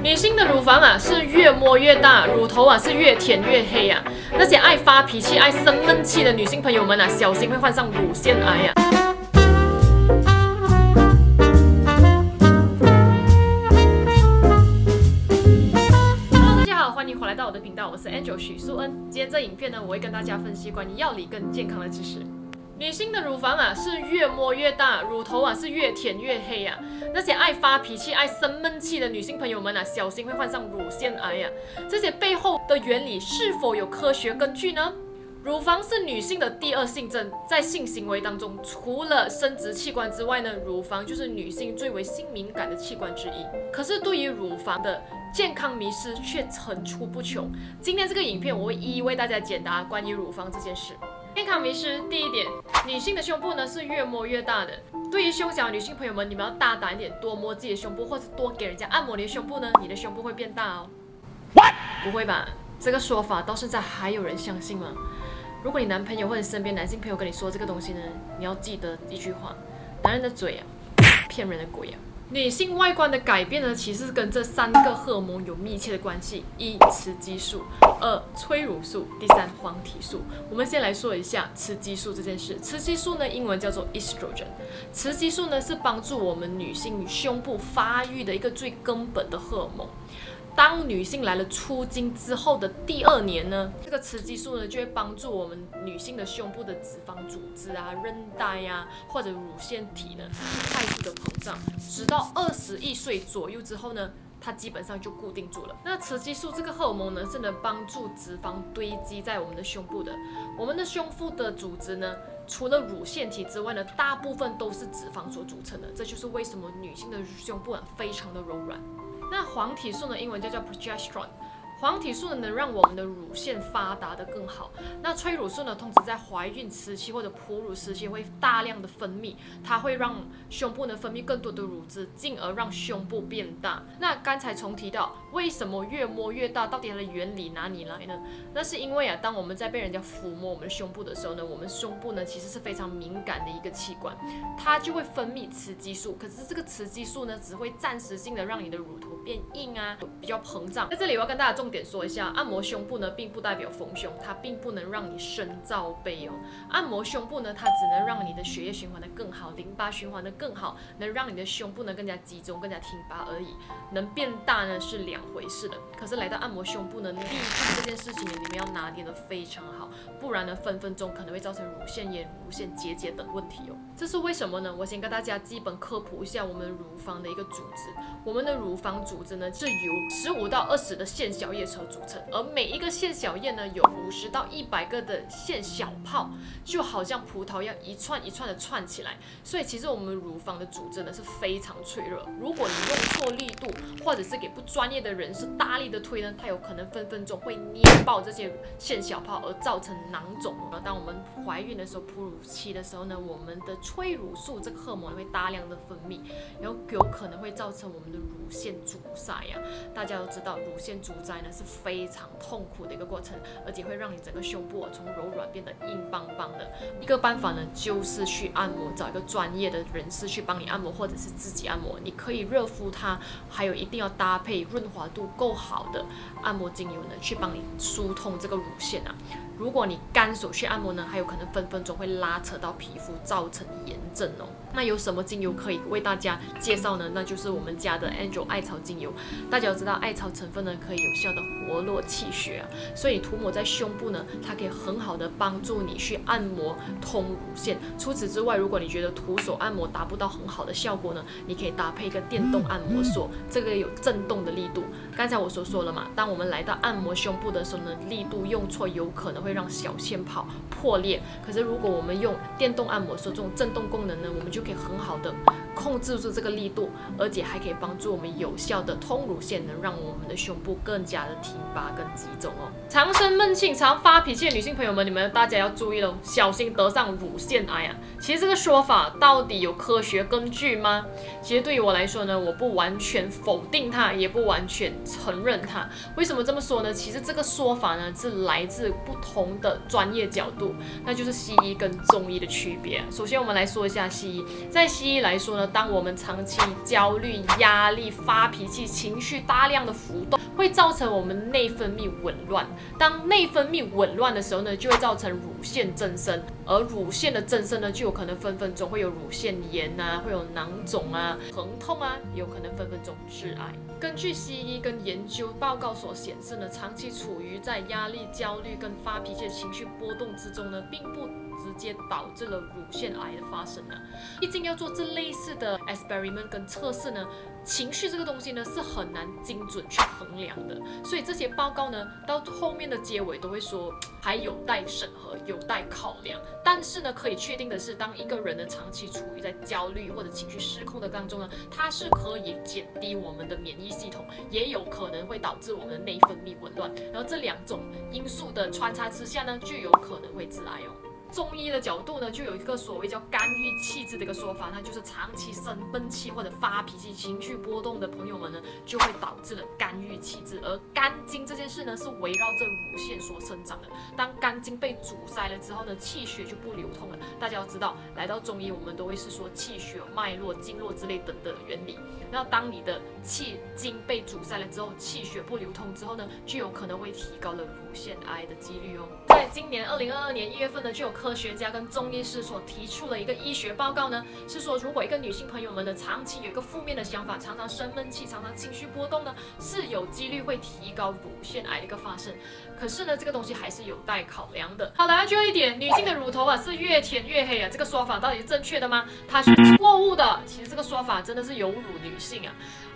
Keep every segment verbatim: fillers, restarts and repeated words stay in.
女性的乳房啊是越摸越大，乳头啊是越舔越黑啊。那些爱发脾气、爱生闷气的女性朋友们啊，小心会患上乳腺癌啊。 来到我的频道，我是 Angel 许素恩。今天这影片呢，我会跟大家分析关于药理跟健康的知识。女性的乳房啊是越摸越大，乳头啊是越舔越黑啊。那些爱发脾气、爱生闷气的女性朋友们啊，小心会患上乳腺癌啊。这些背后的原理是否有科学根据呢？乳房是女性的第二性征，在性行为当中，除了生殖器官之外呢，乳房就是女性最为性敏感的器官之一。可是对于乳房的 健康迷思却层出不穷。今天这个影片，我会一一为大家解答关于乳房这件事。健康迷思第一点，女性的胸部呢是越摸越大的。对于胸小的女性朋友们，你们要大胆一点，多摸自己的胸部，或者多给人家按摩你的胸部呢，你的胸部会变大哦。What? 不会吧？这个说法到现在还有人相信吗？如果你男朋友或者身边男性朋友跟你说这个东西呢，你要记得一句话：男人的嘴啊，骗人的鬼啊。 女性外观的改变呢，其实跟这三个荷尔蒙有密切的关系：一、雌激素；二、催乳素；第三、黄体素。我们先来说一下雌激素这件事。雌激素呢，英文叫做 estrogen。雌激素呢，是帮助我们女性胸部发育的一个最根本的荷尔蒙。 当女性来了初经之后的第二年呢，这个雌激素呢就会帮助我们女性的胸部的脂肪组织啊、韧带呀、啊、或者乳腺体呢快速的膨胀，直到二十一岁左右之后呢，它基本上就固定住了。那雌激素这个荷尔蒙呢是能帮助脂肪堆积在我们的胸部的，我们的胸腹的组织呢。 除了乳腺体之外呢，大部分都是脂肪所组成的，这就是为什么女性的胸部啊非常的柔软。那黄体素呢，英文叫做 progesterone， 黄体素呢能让我们的乳腺发达的更好。那催乳素呢，通常在怀孕时期或者哺乳时期会大量的分泌，它会让胸部呢分泌更多的乳汁，进而让胸部变大。那刚才重提到，为什么越摸越大，到底它的原理哪里来呢？那是因为啊，当我们在被人家抚摸我们胸部的时候呢，我们胸部呢其实是非常敏感的一个器官，它就会分泌雌激素。可是这个雌激素呢，只会暂时性的让你的乳头变硬啊，比较膨胀。在这里我要跟大家重 重点说一下，按摩胸部呢，并不代表丰胸，它并不能让你生罩杯哦。按摩胸部呢，它只能让你的血液循环的更好，淋巴循环的更好，能让你的胸部呢更加集中、更加挺拔而已。能变大呢是两回事的。可是来到按摩胸部呢，力度这件事情呢，你们要拿捏的非常好，不然呢分分钟可能会造成乳腺炎、乳腺结节等问题哦。这是为什么呢？我先跟大家基本科普一下我们乳房的一个组织。我们的乳房组织呢是由十五到二十的腺小叶 叶球组成，而每一个腺小叶呢，有五十到一百个的腺小泡，就好像葡萄一样一串一串的串起来。所以其实我们乳房的组织呢是非常脆弱，如果你用错力度，或者是给不专业的人士大力的推呢，它有可能分分钟会捏爆这些腺小泡，而造成囊肿。而当我们怀孕的时候、哺乳期的时候呢，我们的催乳素这个荷尔蒙会大量的分泌，然后有可能会造成我们的乳腺阻塞呀。大家都知道，乳腺阻塞呢 是非常痛苦的一个过程，而且会让你整个胸部从柔软变得硬邦邦的。一个办法呢，就是去按摩，找一个专业的人士去帮你按摩，或者是自己按摩。你可以热敷它，还有一定要搭配润滑度够好的按摩精油呢，去帮你疏通这个乳腺啊。如果你干手去按摩呢，还有可能分分钟会拉扯到皮肤，造成炎症哦。那有什么精油可以为大家介绍呢？那就是我们家的 Angel 艾草精油。大家都知道，艾草成分呢可以有效的 活络气血啊，所以涂抹在胸部呢，它可以很好的帮助你去按摩通乳腺。除此之外，如果你觉得徒手按摩达不到很好的效果呢，你可以搭配一个电动按摩锁，这个有震动的力度。刚才我所说了嘛，当我们来到按摩胸部的时候呢，力度用错有可能会让小腺泡破裂。可是如果我们用电动按摩锁这种震动功能呢，我们就可以很好的 控制住这个力度，而且还可以帮助我们有效的通乳腺，能让我们的胸部更加的挺拔跟集中哦。常生闷气、常发脾气的女性朋友们，你们大家要注意喽，小心得上乳腺癌啊！其实这个说法到底有科学根据吗？其实对于我来说呢，我不完全否定它，也不完全承认它。为什么这么说呢？其实这个说法呢，是来自不同红的专业角度，那就是西医跟中医的区别。首先，我们来说一下西医。在西医来说呢，当我们长期焦虑、压力、发脾气、情绪大量的浮动，会造成我们内分泌紊乱。当内分泌紊乱的时候呢，就会造成乳腺增生，而乳腺的增生呢，就有可能分分钟会有乳腺炎啊，会有囊肿啊、疼痛啊，也有可能分分钟致癌。根据西医跟研究报告所显示呢，长期处于在压力、焦虑跟发脾气的情绪波动之中呢，并不直接导致了乳腺癌的发生呢。毕竟要做这类似的 experiment 跟测试呢，情绪这个东西呢是很难精准去衡量的，所以这些报告呢到后面的结尾都会说还有待审核，有待考量。但是呢，可以确定的是，当一个人呢长期处于在焦虑或者情绪失控的当中呢，它是可以减低我们的免疫系统，也有可能会导致我们的内分泌紊乱。然后这两种因素的穿插之下呢，就有可能会致癌哦。中医的角度呢，就有一个所谓叫肝郁气滞的一个说法，那就是长期生闷气或者发脾气、情绪波动的朋友们呢，就会导致了肝郁气滞。而肝经这件事呢，是围绕着乳腺所生长的。当肝经被阻塞了之后呢，气血就不流通了。大家要知道，来到中医，我们都会是说气血、脉络、经络之类等等的原理。那当你的气经被阻塞了之后，气血不流通之后呢，就有可能会提高了乳腺癌的几率哦。在今年二零二二年一月份呢，就有科学家跟中医师所提出了一个医学报告呢，是说如果一个女性朋友们呢长期有一个负面的想法，常常生闷气，常常情绪波动呢，是有几率会提高乳腺癌的一个发生。可是呢，这个东西还是有待考量的。好了，最后一点，女性的乳头啊是越舔越黑啊，这个说法到底是正确的吗？它是错误的。其实这个说法真的是有辱女性啊。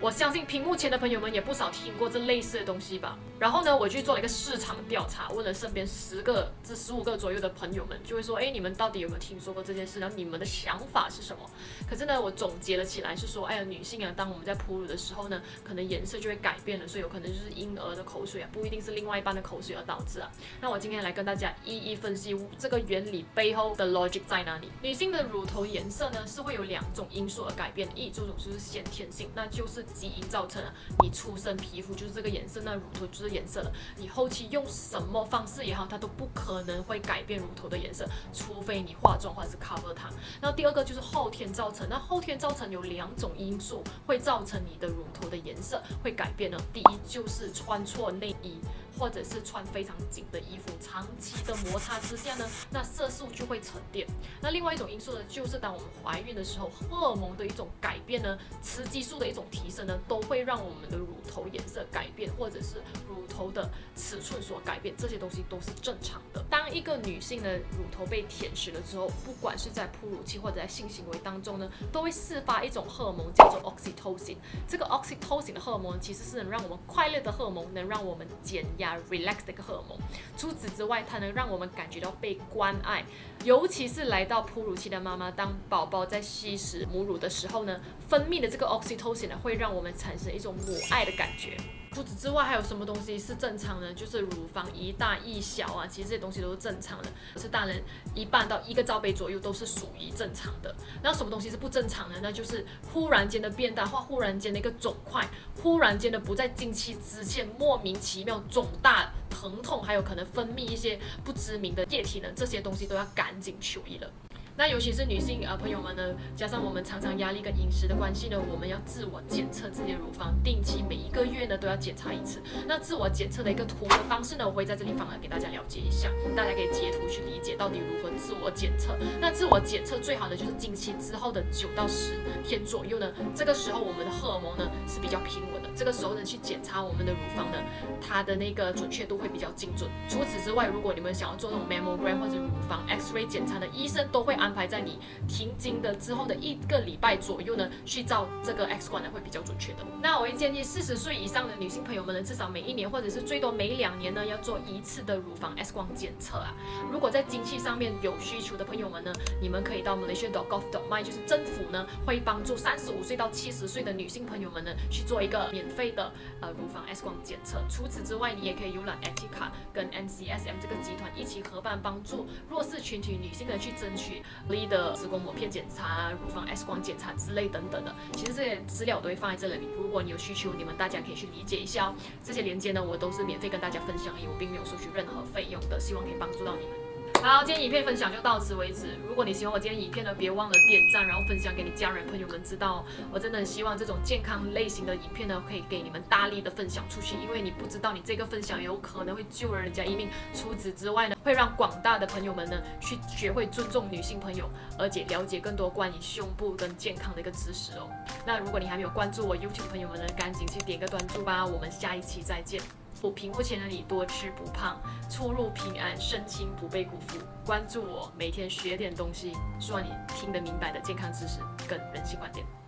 我相信屏幕前的朋友们也不少听过这类似的东西吧。然后呢，我去做了一个市场调查，问了身边十个至十五个左右的朋友们，就会说，哎，你们到底有没有听说过这件事？然后你们的想法是什么？可是呢，我总结了起来是说，哎呀，女性啊，当我们在哺乳的时候呢，可能颜色就会改变了，所以有可能就是婴儿的口水啊，不一定是另外一半的口水而导致啊。那我今天来跟大家一一分析这个原理背后的 logic 在哪里。女性的乳头颜色呢，是会有两种因素而改变，一种就是先天性，那就是基因造成的，你出生皮肤就是这个颜色，那乳头就是颜色了。你后期用什么方式也好，它都不可能会改变乳头的颜色，除非你化妆或者是 cover 它。然后第二个就是后天造成，那后天造成有两种因素会造成你的乳头的颜色会改变呢。第一就是穿错内衣，或者是穿非常紧的衣服，长期的摩擦之下呢，那色素就会沉淀。那另外一种因素呢，就是当我们怀孕的时候，荷尔蒙的一种改变呢，雌激素的一种提升呢，都会让我们的乳头颜色改变，或者是乳头的尺寸所改变，这些东西都是正常的。当一个女性的乳头被舔食了之后，不管是在哺乳期或者在性行为当中呢，都会释发一种荷尔蒙叫做 oxytocin。这个 oxytocin 的荷尔蒙其实是能让我们快乐的荷尔蒙，能让我们减压relax 的一个荷尔蒙。除此之外，它能让我们感觉到被关爱，尤其是来到哺乳期的妈妈，当宝宝在吸食母乳的时候呢，分泌的这个 oxytocin 呢，会让我们产生一种母爱的感觉。除此之外，还有什么东西是正常的？就是乳房一大一小啊，其实这些东西都是正常的。是大人一半到一个罩杯左右都是属于正常的。那什么东西是不正常的？那就是忽然间的变大，或忽然间的一个肿块，忽然间的不在经期之前莫名其妙肿大、疼痛，还有可能分泌一些不知名的液体呢，这些东西都要赶紧求医了。那尤其是女性啊朋友们呢，加上我们常常压力跟饮食的关系呢，我们要自我检测自己的乳房，定期每一个月呢都要检查一次。那自我检测的一个图的方式呢，我会在这里放来给大家了解一下，大家可以截图去理解到底如何自我检测。那自我检测最好的就是经期之后的九到十天左右呢，这个时候我们的荷尔蒙呢是比较平稳的，这个时候呢去检查我们的乳房呢，它的那个准确度会比较精准。除此之外，如果你们想要做那种 mammogram 或者乳房 X-ray 检查呢，医生都会安排在你停经的之后的一个礼拜左右呢，去照这个 X 光呢会比较准确的。那我会建议四十岁以上的女性朋友们呢，至少每一年或者是最多每两年呢，要做一次的乳房 X 光检测啊。如果在经期上面有需求的朋友们呢，你们可以到 malaysia dot gov dot my， 就是政府呢会帮助三十五岁到七十岁的女性朋友们呢去做一个免免费的呃乳房 X 光检测。除此之外，你也可以浏览 Actica 跟 N C S M 这个集团一起合办，帮助弱势群体女性呢去争取合理的子宫抹片检查、乳房 X 光检查之类等等的。其实这些资料我都会放在这里，如果你有需求，你们大家可以去理解一下哦。这些链接呢，我都是免费跟大家分享，因为我并没有收取任何费用的，希望可以帮助到你们。 好，今天影片分享就到此为止。如果你喜欢我今天影片呢，别忘了点赞，然后分享给你家人朋友们知道哦。我真的很希望这种健康类型的影片呢，可以给你们大力的分享出去，因为你不知道你这个分享有可能会救了人家一命。除此之外呢，会让广大的朋友们呢去学会尊重女性朋友，而且了解更多关于胸部跟健康的一个知识哦。那如果你还没有关注我 YouTube 朋友们呢，赶紧去点个关注吧。我们下一期再见。 我屏幕前的你，多吃不胖，出入平安，身心不被辜负。关注我，每天学点东西，说你听得明白的健康知识跟人性观点。